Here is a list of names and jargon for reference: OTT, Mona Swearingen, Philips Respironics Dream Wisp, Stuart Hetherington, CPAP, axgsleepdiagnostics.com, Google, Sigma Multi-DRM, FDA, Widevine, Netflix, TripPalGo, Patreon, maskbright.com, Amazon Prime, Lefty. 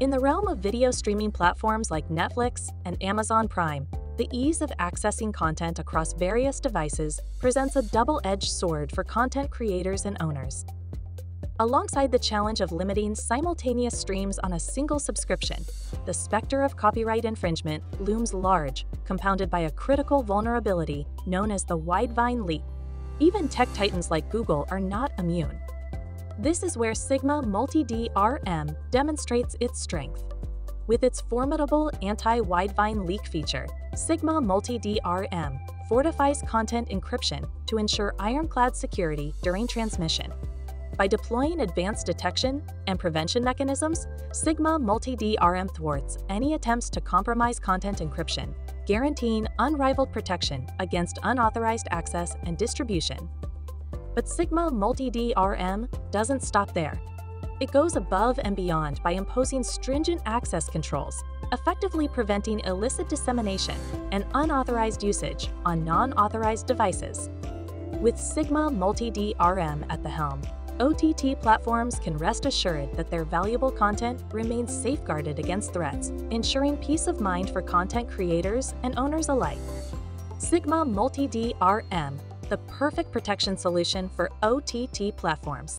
In the realm of video streaming platforms like Netflix and Amazon Prime, the ease of accessing content across various devices presents a double-edged sword for content creators and owners. Alongside the challenge of limiting simultaneous streams on a single subscription, the specter of copyright infringement looms large, compounded by a critical vulnerability known as the Widevine leak. Even tech titans like Google are not immune. This is where Sigma Multi-DRM demonstrates its strength. With its formidable anti-Widevine leak feature, Sigma Multi-DRM fortifies content encryption to ensure ironclad security during transmission. By deploying advanced detection and prevention mechanisms, Sigma Multi-DRM thwarts any attempts to compromise content encryption, guaranteeing unrivaled protection against unauthorized access and distribution. But Sigma Multi-DRM doesn't stop there. It goes above and beyond by imposing stringent access controls, effectively preventing illicit dissemination and unauthorized usage on non-authorized devices. With Sigma Multi-DRM at the helm, OTT platforms can rest assured that their valuable content remains safeguarded against threats, ensuring peace of mind for content creators and owners alike. Sigma Multi-DRM, the perfect protection solution for OTT platforms.